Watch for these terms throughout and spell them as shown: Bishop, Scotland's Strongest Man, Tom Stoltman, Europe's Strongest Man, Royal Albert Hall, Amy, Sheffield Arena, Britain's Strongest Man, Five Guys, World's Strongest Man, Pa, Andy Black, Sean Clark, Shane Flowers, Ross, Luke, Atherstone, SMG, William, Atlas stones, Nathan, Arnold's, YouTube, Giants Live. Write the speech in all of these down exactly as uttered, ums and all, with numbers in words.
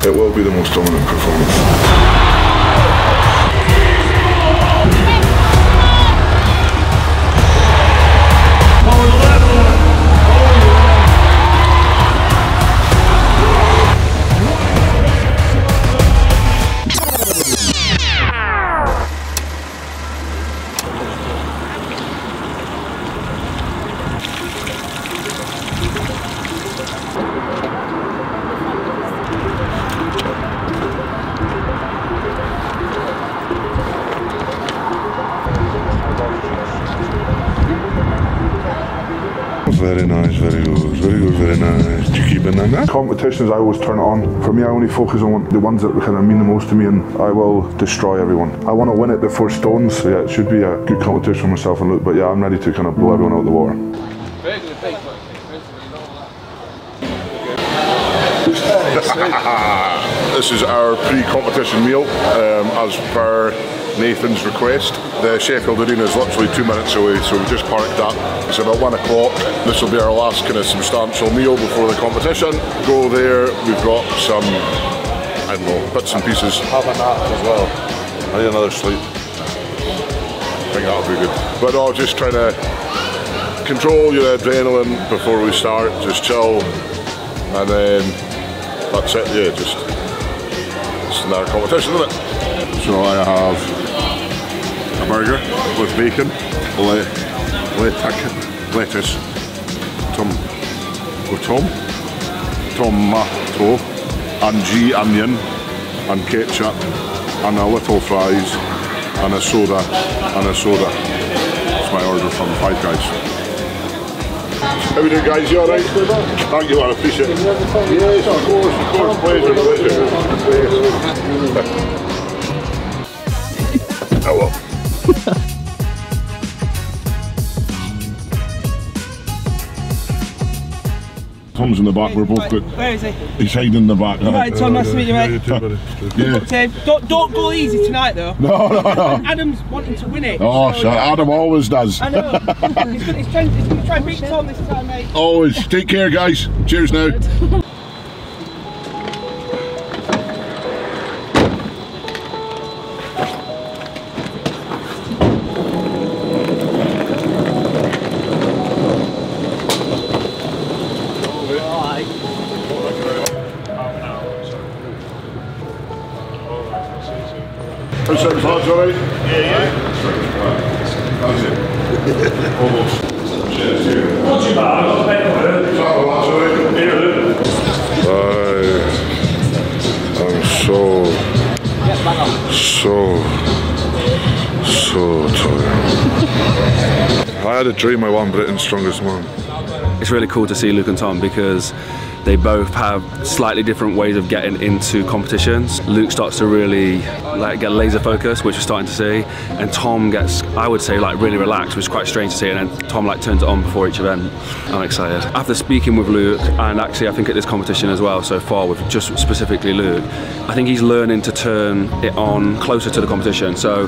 It will be the most dominant performance. Very nice, very good, very good, very nice. Do you keep in that? Competitions, I always turn it on. For me, I only focus on the ones that kind of mean the most to me, and I will destroy everyone. I want to win it before Stones, so yeah, it should be a good competition for myself and Luke, but yeah, I'm ready to kind of blow everyone out of the water. This is our pre-competition meal, um, as per Nathan's request. The Sheffield Arena is literally two minutes away, so we just parked up. It's about one o'clock. This will be our last kind of substantial meal before the competition. Go there, we've got some, I don't know, bits and pieces. Have a nap as well. I need another sleep. I think that'll be good. But no, just trying to control your adrenaline before we start, just chill, and then that's it, yeah, just, it's another competition, isn't it? So I have a burger with bacon, le le lettuce, tom, oh tom, tomato, and G onion, and ketchup, and a little fries, and a soda, and a soda. That's my order from Five Guys. How we doing, guys? You all right? Thank you, I appreciate it. Yes, of course, of course, pleasure, pleasure. Oh well. Tom's in the back, we're both good. Where is he? He's hiding in the back. Right, Tom, nice to meet you, mate. Don't go easy tonight, though. No, no, no. Adam's wanting to win it. Oh, so, Adam always does. I know. He's going to try and beat Tom this time, mate. Always. Take care, guys. Cheers now. I had a dream I won Britain's Strongest Man. It's really cool to see Luke and Tom because they both have slightly different ways of getting into competitions. Luke starts to really like get laser focused, which we're starting to see, and Tom gets, I would say, like really relaxed, which is quite strange to see, and then Tom like turns it on before each event. I'm excited. After speaking with Luke, and actually I think at this competition as well so far with just specifically Luke, I think he's learning to turn it on closer to the competition. So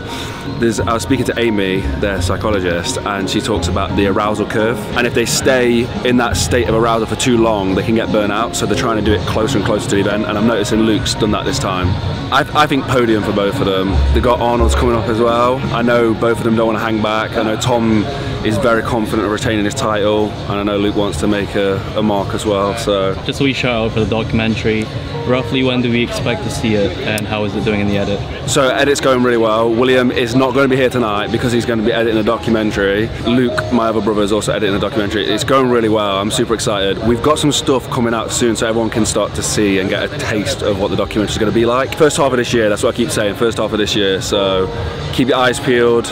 there's, I was speaking to Amy, their psychologist, and she talks about the arousal curve, and if they stay in that state of arousal for too long, they can get burnt out, so they're trying to do it closer and closer to the event, and I'm noticing Luke's done that this time. I, I think podium for both of them. They've got Arnold's coming up as well. I know both of them don't want to hang back. I know Tom is very confident of retaining his title, and I know Luke wants to make a, a mark as well. So just a wee shout out for the documentary. Roughly when do we expect to see it, and how is it doing in the edit? So edit's going really well. William is not going to be here tonight because he's going to be editing a documentary. Luke, my other brother, is also editing a documentary. It's going really well. I'm super excited. We've got some stuff coming out soon, so everyone can start to see and get a taste of what the documentary is going to be like. First half of this year, that's what I keep saying, first half of this year, so keep your eyes peeled.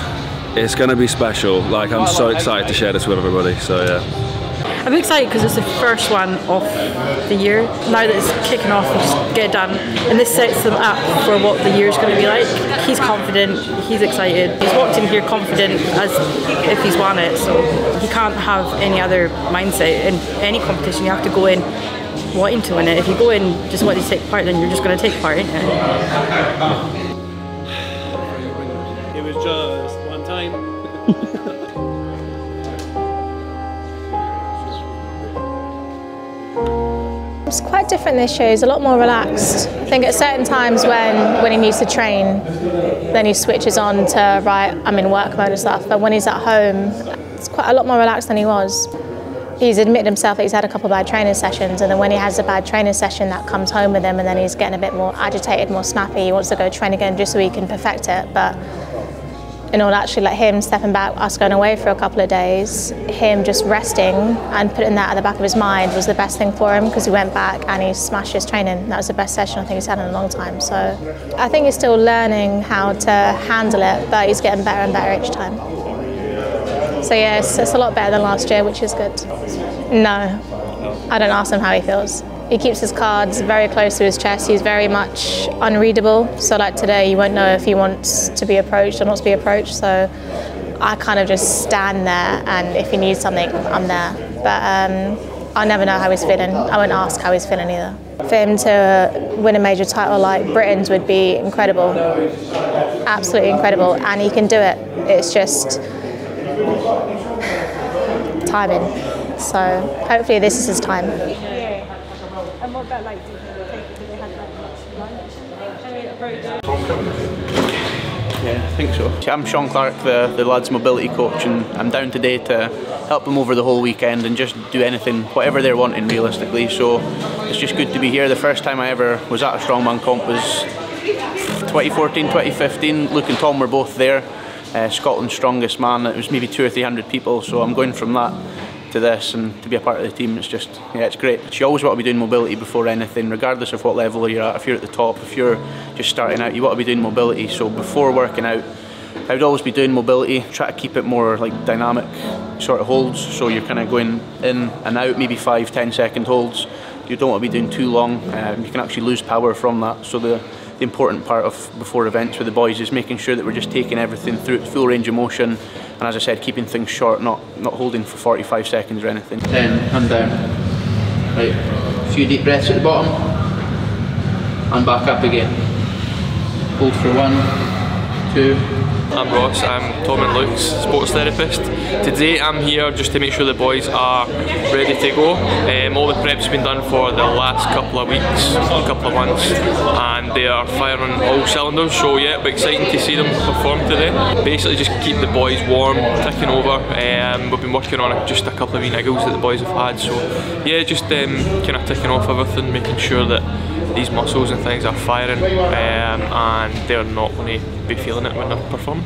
It's going to be special. Like, I'm so excited to share this with everybody, so yeah. I'm excited because it's the first one of the year. Now that it's kicking off, we'll just get it done. And this sets them up for what the year's going to be like. He's confident, he's excited. He's walked in here confident as if he's won it, so he can't have any other mindset. In any competition, you have to go in wanting to win it. If you go in just wanting to take part, then you're just going to take part in it. It was just one time. It's quite different this year. He's a lot more relaxed. I think at certain times when, when he needs to train, then he switches on to, right, I'm in work mode and stuff. But when he's at home, it's quite a lot more relaxed than he was. He's admitted himself that he's had a couple of bad training sessions, and then when he has a bad training session, that comes home with him, and then he's getting a bit more agitated, more snappy. He wants to go train again just so he can perfect it. But in order to actually let him stepping back, us going away for a couple of days, him just resting and putting that at the back of his mind was the best thing for him, because he went back and he smashed his training. That was the best session I think he's had in a long time. So I think he's still learning how to handle it, but he's getting better and better each time. So yeah, it's, it's a lot better than last year, which is good. No, I don't ask him how he feels. He keeps his cards very close to his chest. He's very much unreadable. So like today, you won't know if he wants to be approached or not to be approached. So I kind of just stand there, and if he needs something, I'm there. But um, I'll never know how he's feeling. I won't ask how he's feeling either. For him to win a major title like Britain's would be incredible. Absolutely incredible. And he can do it. It's just timing. So hopefully this is his time. And what about like, do you think they had that much lunch? I mean, very good. Yeah, I think so. I'm Sean Clark, the, the lads' mobility coach, and I'm down today to help them over the whole weekend and just do anything, whatever they're wanting realistically. So it's just good to be here. The first time I ever was at a strongman comp was twenty fourteen, twenty fifteen. Luke and Tom were both there. Uh, Scotland's Strongest Man. It was maybe two or three hundred people. So I'm going from that to this, and to be a part of the team, it's just, yeah, it's great. You always want to be doing mobility before anything, regardless of what level you're at. If you're at the top, if you're just starting out, you want to be doing mobility. So before working out, I would always be doing mobility, try to keep it more like dynamic sort of holds, so you're kind of going in and out, maybe five, ten second holds. You don't want to be doing too long, um, you can actually lose power from that. So the, the important part of before events with the boys is making sure that we're just taking everything through its full range of motion. And as I said, keeping things short, not not holding for forty-five seconds or anything. Ten, and down. Right, a few deep breaths at the bottom, and back up again. Hold for one, two. I'm Ross, I'm Tom and Luke's sports therapist. Today I'm here just to make sure the boys are ready to go. Um, all the prep's been done for the last couple of weeks, a couple of months, and they are firing all cylinders, so yeah, it'll be exciting to see them perform today. Basically just keep the boys warm, ticking over. Um, we've been working on just a couple of wee niggles that the boys have had, so yeah, just um, kind of ticking off everything, making sure that these muscles and things are firing, um, and they're not going to be feeling it when they're performing.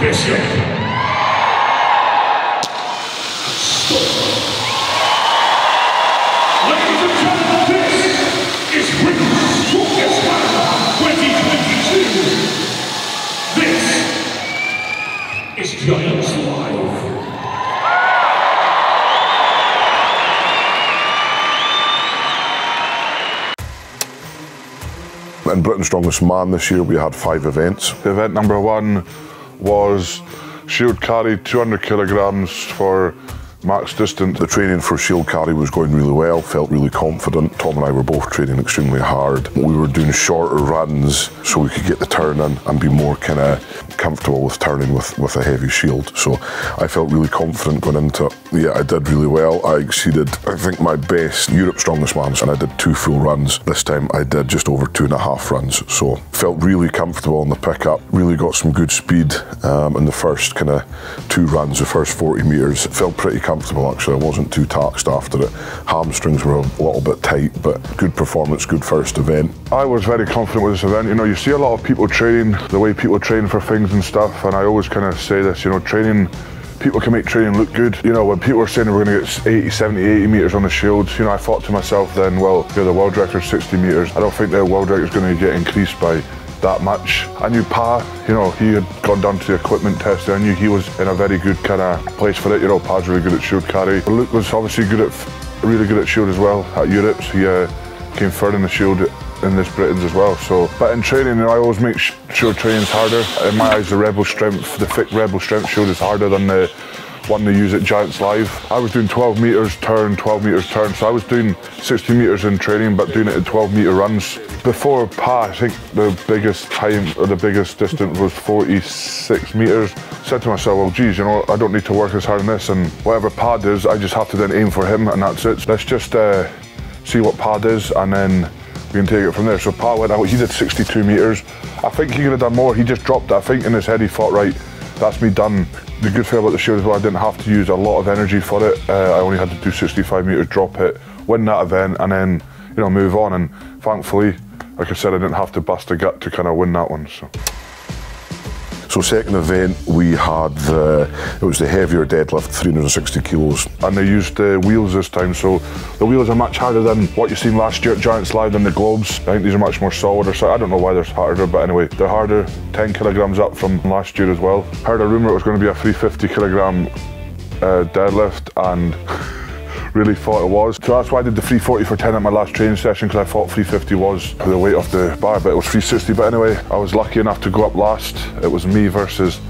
Bishop. Ladies and gentlemen, this is Britain's Strongest Man twenty twenty-two. This is Giants Live. In Britain's Strongest Man this year, we had five events. Event number one was shield carry, two hundred kilograms for max distance. The training for shield carry was going really well, felt really confident. Tom and I were both training extremely hard. We were doing shorter runs so we could get the turn in and be more kind of comfortable with turning with, with a heavy shield. So I felt really confident going into it. Yeah, I did really well. I exceeded, I think, my best Europe's Strongest Man, and I did two full runs. This time I did just over two and a half runs. So felt really comfortable on the pickup, really got some good speed um, in the first kind of two runs, the first forty meters. Felt pretty comfortable comfortable actually. I wasn't too taxed after it. Hamstrings were a little bit tight, but good performance, good first event. I was very confident with this event. You know, you see a lot of people train, the way people train for things and stuff, and I always kind of say this, you know, training, people can make training look good. You know, when people are saying we're gonna get eighty, seventy, eighty meters on the shields, you know, I thought to myself then, well, you know, the world record's sixty meters. I don't think the world record's gonna get increased by that much. I knew Pa, you know, he had gone down to the equipment test, and I knew he was in a very good kind of place for it. You know, Pa's really good at shield carry. Luke was obviously good at, really good at shield as well at Europe's. He uh, came third in the shield in this Britain's as well. So, but in training, you know, I always make sure training's harder. In my eyes, the rebel strength, the thick rebel strength shield is harder than the one they use at Giants Live. I was doing twelve meters turn, twelve meters turn, so I was doing sixty meters in training, but doing it in twelve meter runs. Before Pa, I think the biggest time, or the biggest distance was forty-six meters. I said to myself, well, geez, you know, I don't need to work as hard on this, and whatever Pa does, I just have to then aim for him, and that's it. So let's just uh, see what Pa does, and then we can take it from there. So Pa went out, he did sixty-two meters. I think he could have done more, he just dropped it. I think in his head he thought, right, that's me done. The good thing about the shield is, well, I didn't have to use a lot of energy for it. Uh, I only had to do sixty-five meters, drop it, win that event, and then, you know, move on. And thankfully, like I said, I didn't have to bust a gut to kind of win that one. So. So second event, we had the, it was the heavier deadlift, three hundred sixty kilos. And they used the wheels this time, so the wheels are much harder than what you've seen last year at Giants Live than the Globes. I think these are much more solid, or so, I don't know why they're harder, but anyway, they're harder, ten kilograms up from last year as well. Heard a rumour it was going to be a three hundred fifty kilogram uh, deadlift, and really thought it was. So that's why I did the three forty for ten at my last training session, because I thought three fifty was the weight of the bar, but it was three sixty. But anyway, I was lucky enough to go up last. It was me versus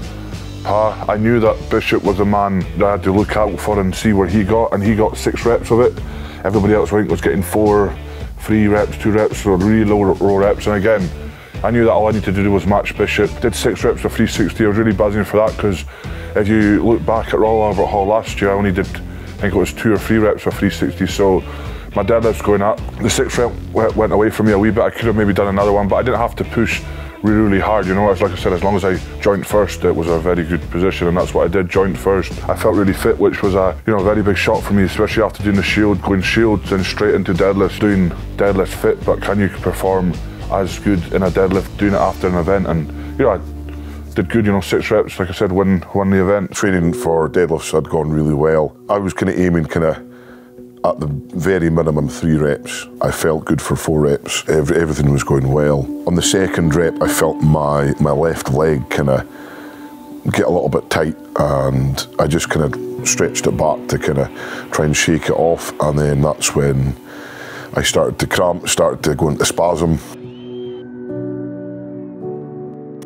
Pa. I knew that Bishop was a man that I had to look out for and see where he got, and he got six reps of it. Everybody else, I think, was getting four, three reps, two reps, so really low, low reps. And again, I knew that all I needed to do was match Bishop. Did six reps for three sixty. I was really buzzing for that, because if you look back at Royal Albert Hall last year, I only did, I think it was two or three reps for three sixty, so my deadlift's going up. The sixth rep went away from me a wee bit. I could have maybe done another one, but I didn't have to push really, really hard. You know, as like I said, as long as I joint first, it was a very good position, and that's what I did, joint first. I felt really fit, which was a, you know, very big shock for me, especially after doing the shield, going shield, then straight into deadlifts, doing deadlift fit, but can you perform as good in a deadlift, doing it after an event? And, you know, I did good, you know, six reps, like I said, won, won the event. Training for deadlifts had gone really well. I was kind of aiming kind of at the very minimum three reps. I felt good for four reps. Every, everything was going well. On the second rep, I felt my, my left leg kind of get a little bit tight, and I just kind of stretched it back to kind of try and shake it off, and then that's when I started to cramp, started to go into spasm.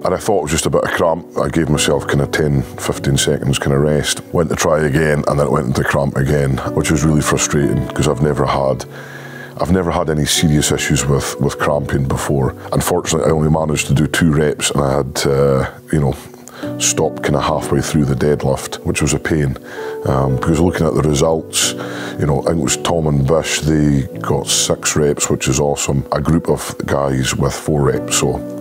And I thought it was just a bit of cramp. I gave myself kind of ten, fifteen seconds kind of rest. Went to try again, and then it went into cramp again, which was really frustrating, because I've never had, I've never had any serious issues with, with cramping before. Unfortunately, I only managed to do two reps, and I had, uh, you know, stopped kind of halfway through the deadlift, which was a pain. Um, because looking at the results, you know, I think it was Tom and Bish, they got six reps, which is awesome. A group of guys with four reps, so.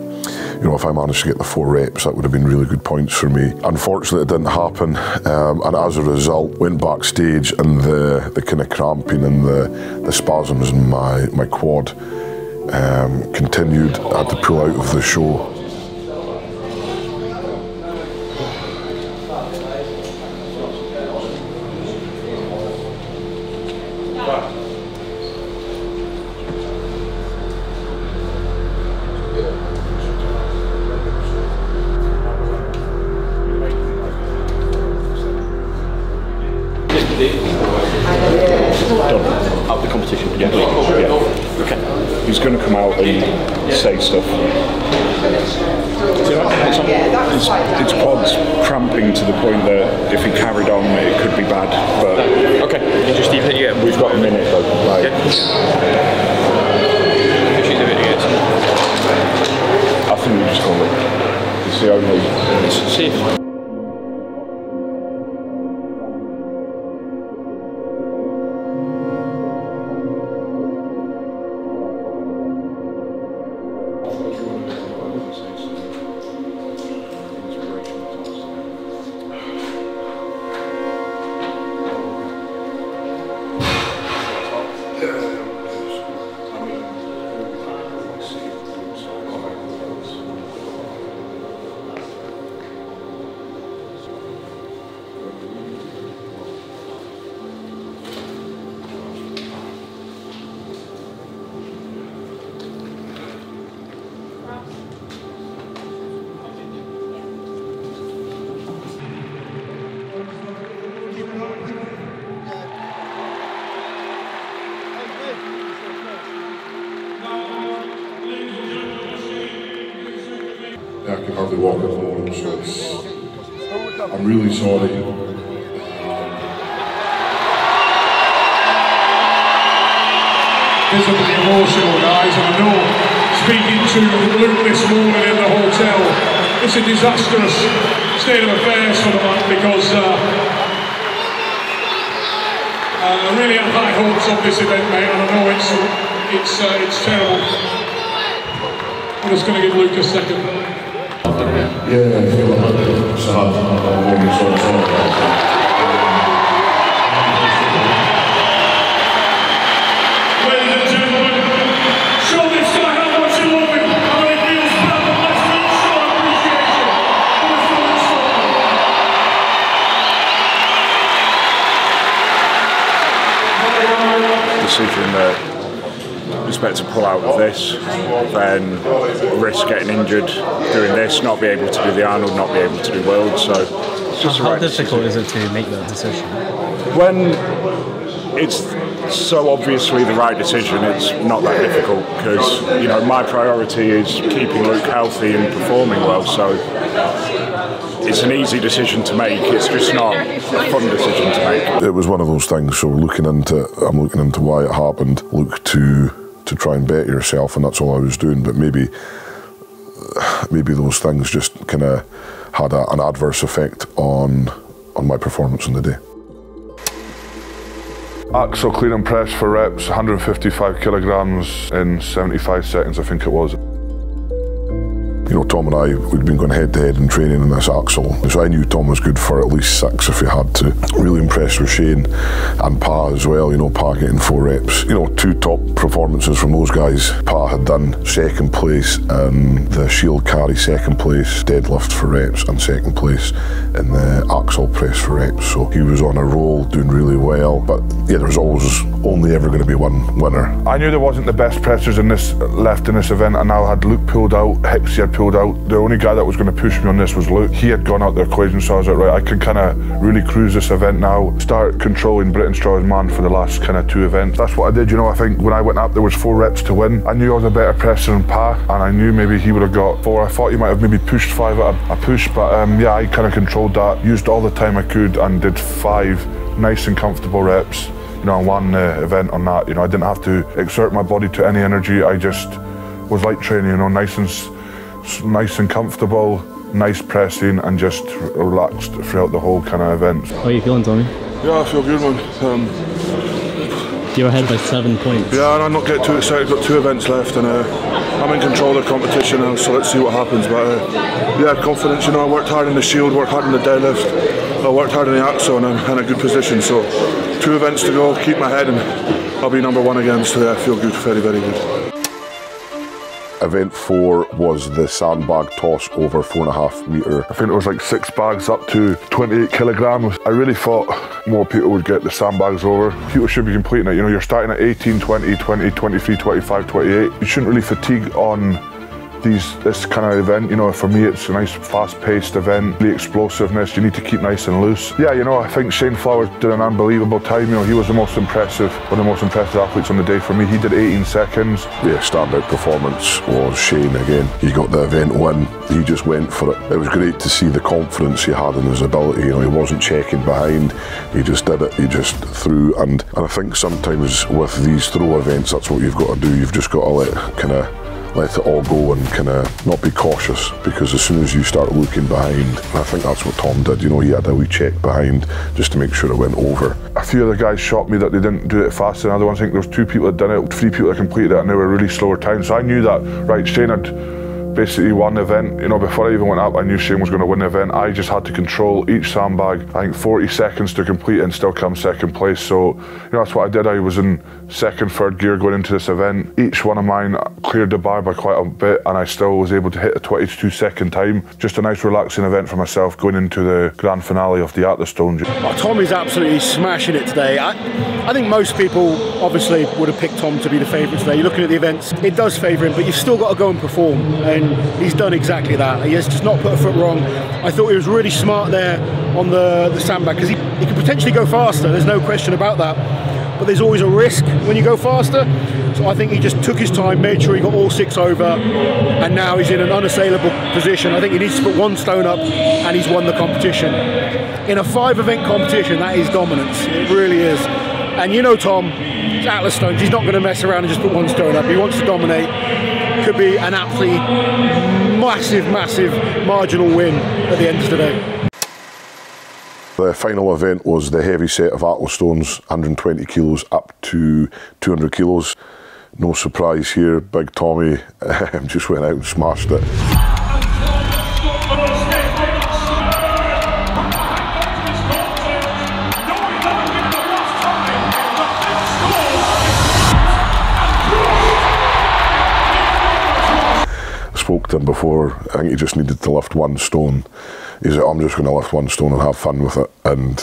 You know, if I managed to get the four reps, that would have been really good points for me. Unfortunately, it didn't happen, um, and as a result, went backstage, and the, the kind of cramping and the, the spasms in my, my quad um, continued. I had to pull out of the show. I can hardly walk at the moment, so it's, I'm really sorry. Visibly emotional, guys, and I know, speaking to Luke this morning in the hotel, it's a disastrous state of affairs for the man, because uh, uh, I really have high hopes of this event, mate, and I know it's, it's, uh, it's terrible. I'm just going to give Luke a second. Yeah, I feel one hundred percent sad, I'm really so sorry. Decision that I expect to pull out of this, then risk getting injured doing this, not be able to do the Arnold, not be able to do World. So it's just how, right how difficult decision. Is it to make that decision? When it's so obviously the right decision, it's not that difficult, because you know my priority is keeping Luke healthy and performing well. So it's an easy decision to make, it's just not a fun decision to make. It was one of those things, so looking into, I'm looking into why it happened, look to to try and better yourself, and that's all I was doing, but maybe maybe those things just kind of had a, an adverse effect on, on my performance on the day. Axle clean and press for reps, one hundred fifty-five kilograms in seventy-five seconds, I think it was. You know, Tom and I, we'd been going head-to-head in training in this axle, so I knew Tom was good for at least six if he had to. Really impressed with Shane and Pa as well, you know, Pa getting four reps. You know, two top performances from those guys. Pa had done second place in the shield carry, second place deadlift for reps, and second place in the axle press for reps. So he was on a roll, doing really well, but yeah, there was always only ever going to be one winner. I knew there wasn't the best pressers in this left in this event, and I had Luke pulled out, Hicks had pulled out. The only guy that was going to push me on this was Luke. He had gone out the equation, so I was like, right, I can kind of really cruise this event now, start controlling Britain's Strongest Man for the last kind of two events. That's what I did, you know. I think when I went up, there was four reps to win. I knew I was a better presser than Pa, and I knew maybe he would have got four. I thought he might have maybe pushed five at a, a push, but um, yeah, I kind of controlled that, used all the time I could, and did five nice and comfortable reps, you know, and won the event on that. You know, I didn't have to exert my body to any energy. I just was light training, you know, nice and nice and comfortable, nice pressing, and just relaxed throughout the whole kind of event. How are you feeling, Tommy? Yeah, I feel good, man. Um, You're ahead by seven points. Yeah, and I'm not getting too excited. I've got two events left, and uh, I'm in control of the competition now, so let's see what happens. But uh, yeah, confidence, you know, I worked hard in the shield, worked hard in the deadlift, I worked hard in the axle, and I'm in a good position. So two events to go, keep my head, and I'll be number one again, so yeah, I feel good, very, very good. Event four was the sandbag toss over four and a half metre. I think it was like six bags up to twenty-eight kilograms. I really thought more people would get the sandbags over. People should be completing it. You know, you're starting at eighteen, twenty, twenty, twenty-three, twenty-five, twenty-eight. You shouldn't really fatigue on these, this kind of event. You know, for me, it's a nice fast-paced event, the explosiveness, you need to keep nice and loose. Yeah, you know, I think Shane Flowers did an unbelievable time. You know, he was the most impressive, one of the most impressive athletes on the day for me. He did eighteen seconds. Yeah, standout performance was Shane again. He got the event win, he just went for it. It was great to see the confidence he had in his ability. You know, he wasn't checking behind, he just did it, he just threw. And, and I think sometimes with these throw events, that's what you've got to do. You've just got to let kind of let it all go and kind of not be cautious, because as soon as you start looking behind, and I think that's what Tom did, you know, he had a wee check behind just to make sure it went over. A few other guys shot me that they didn't do it fast, another one, I think there was two people that done it, three people that completed it, and they were really slower times. So I knew that, right, Shane had basically won the event. You know, before I even went up, I knew Shane was going to win the event. I just had to control each sandbag. I think forty seconds to complete and still come second place. So, you know, that's what I did. I was in second, third gear going into this event. Each one of mine cleared the bar by quite a bit, and I still was able to hit a twenty-two second time. Just a nice relaxing event for myself going into the grand finale of the Atherstone. Oh, Tommy's absolutely smashing it today. I, I think most people obviously would have picked Tom to be the favourite today. You're looking at the events, it does favour him, but you've still got to go and perform. And he's done exactly that. He has just not put a foot wrong. I thought he was really smart there on the, the sandbag, because he, he could potentially go faster, there's no question about that, but there's always a risk when you go faster. rounds, I think he just took his time, made sure he got all six over, and now he's in an unassailable position. I think he needs to put one stone up, and he's won the competition. In a five-event competition, that is dominance. It really is. And you know Tom, it's Atlas Stones. He's not going to mess around and just put one stone up. He wants to dominate. Could be an absolutely massive, massive marginal win at the end of the day. The final event was the heavy set of Atlas Stones, one hundred twenty kilos up to two hundred kilos. No surprise here, Big Tommy just went out and smashed it. I spoke to him before, I think he just needed to lift one stone. He said, I'm just going to lift one stone and have fun with it. And,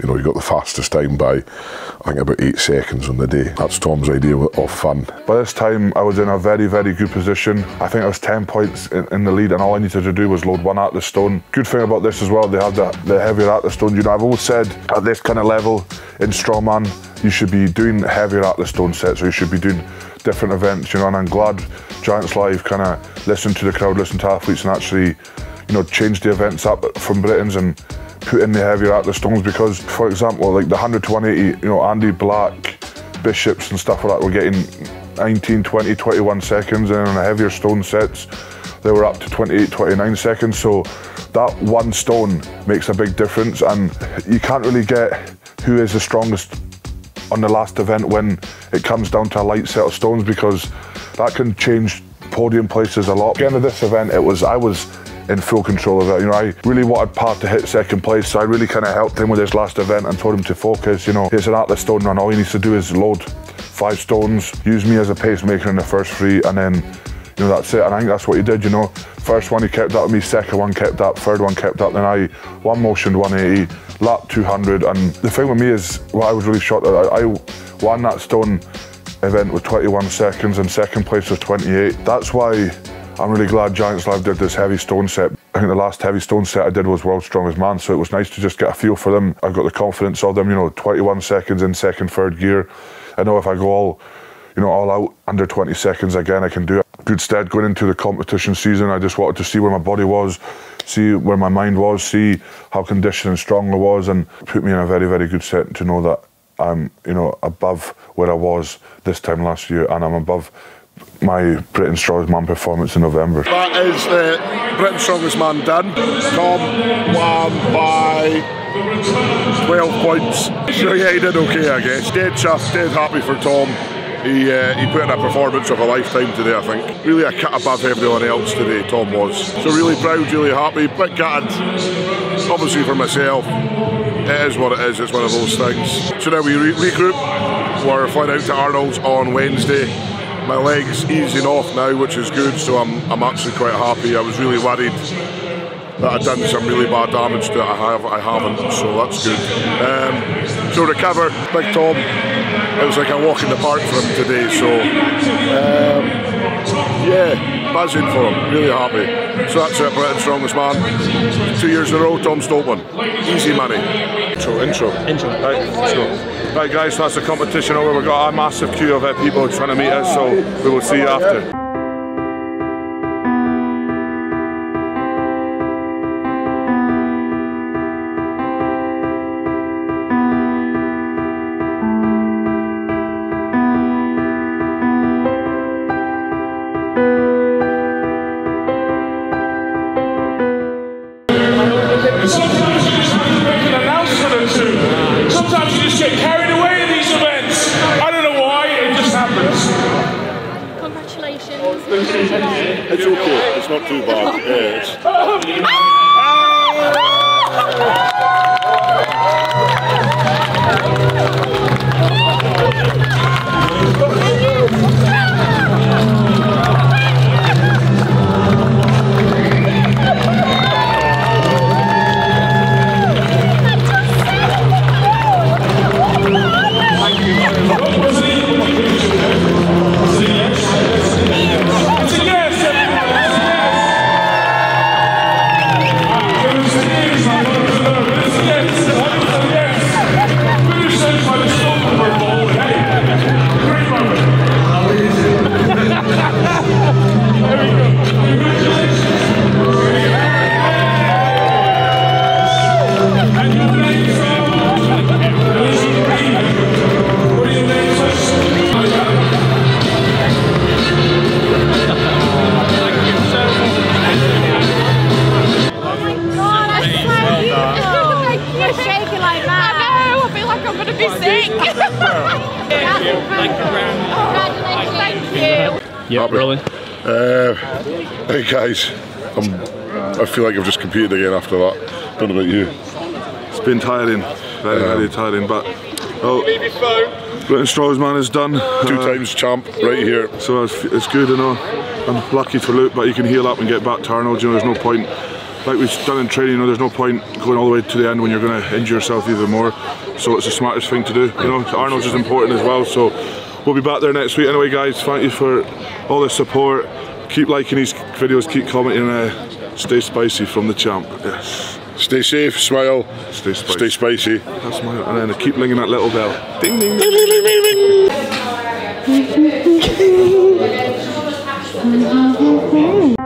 you know, he got the fastest time by, I think, about eight seconds on the day. That's Tom's idea of fun. By this time, I was in a very, very good position. I think I was ten points in, in the lead, and all I needed to do was load one Atlas stone. Good thing about this as well, they had the, the heavier Atlas stone. You know, I've always said, at this kind of level in Strongman, you should be doing heavier Atlas stone sets, or you should be doing different events, you know, and I'm glad Giants Live kind of listened to the crowd, listened to athletes, and actually, you know, change the events up from Britain's and put in the heavier Atlas stones, because, for example, like the one hundred to one eighty, you know, Andy Black, Bishops and stuff like that were getting nineteen, twenty, twenty-one seconds, and on the heavier stone sets, they were up to twenty-eight, twenty-nine seconds, so that one stone makes a big difference, and you can't really get who is the strongest on the last event when it comes down to a light set of stones, because that can change podium places a lot. At the end of this event, it was, I was in full control of it. You know, I really wanted Pa to hit second place, so I really kind of helped him with his last event and told him to focus. You know, it's an Atlas stone run. All he needs to do is load five stones, use me as a pacemaker in the first three, and then, you know, that's it. And I think that's what he did, you know. First one he kept up with me, second one kept up, third one kept up, then I one motioned one eighty, lap two hundred, and the thing with me is, what I was really shocked at, I, I won that stone event with twenty-one seconds, and second place was twenty-eight. That's why I'm really glad Giants Live did this heavy stone set. I think the last heavy stone set I did was World's Strongest Man, so it was nice to just get a feel for them. I've got the confidence of them, you know, twenty-one seconds in second, third gear. I know if I go all, you know, all out under twenty seconds again, I can do it. Good stead going into the competition season. I just wanted to see where my body was, see where my mind was, see how conditioned and strong I was, and put me in a very, very good set to know that I'm, you know, above where I was this time last year, and I'm above my Britain's Strongest Man performance in November. That is the Britain's Strongest Man done. Tom won by twelve points. So yeah, he did okay, I guess. Dead chuffed, dead happy for Tom. He, uh, he put in a performance of a lifetime today, I think. Really a cut above everyone else today, Tom was. So really proud, really happy, bit gutted, obviously, for myself. It is what it is, it's one of those things. So now we re regroup, we're flying out to Arnold's on Wednesday. My leg's easing off now, which is good, so I'm, I'm actually quite happy. I was really worried that I'd done some really bad damage to it. I, have, I haven't, so that's good. Um, so recover, Big Tom. It was like a walk in the park for him today, so um, yeah, buzzing for him, really happy. So that's it, Britain's Strongest Man. Two years in a row, Tom Stoltman. Easy money. Intro, intro. Intro. Right, intro. Right guys, so that's the competition over. We've got a massive queue of uh, people trying to meet us, so we will see you after. It's okay, it's not too bad. Yeah, it's... Thank you. Yeah, brilliant. Uh, hey guys, I'm, I feel like I've just competed again after that. Don't know about you. It's been tiring, very, um, very tiring, but oh, Britain's Strongest Man is done. Two uh, times champ, right here. So it's, it's good, you know. I'm lucky for Luke, but you can heal up and get back to Arnold's. You know, there's no point. Like we've done in training, you know, there's no point going all the way to the end when you're going to injure yourself even more. So it's the smartest thing to do. You know, Arnold's is important as well. So we'll be back there next week. Anyway, guys, thank you for all the support. Keep liking these videos. Keep commenting. Uh, stay spicy from the champ. Yes. Stay safe. Smile. Stay spicy. Stay spicy. That's my, and then keep ringing that little bell. Ding ding ding ding ding ding. Ding.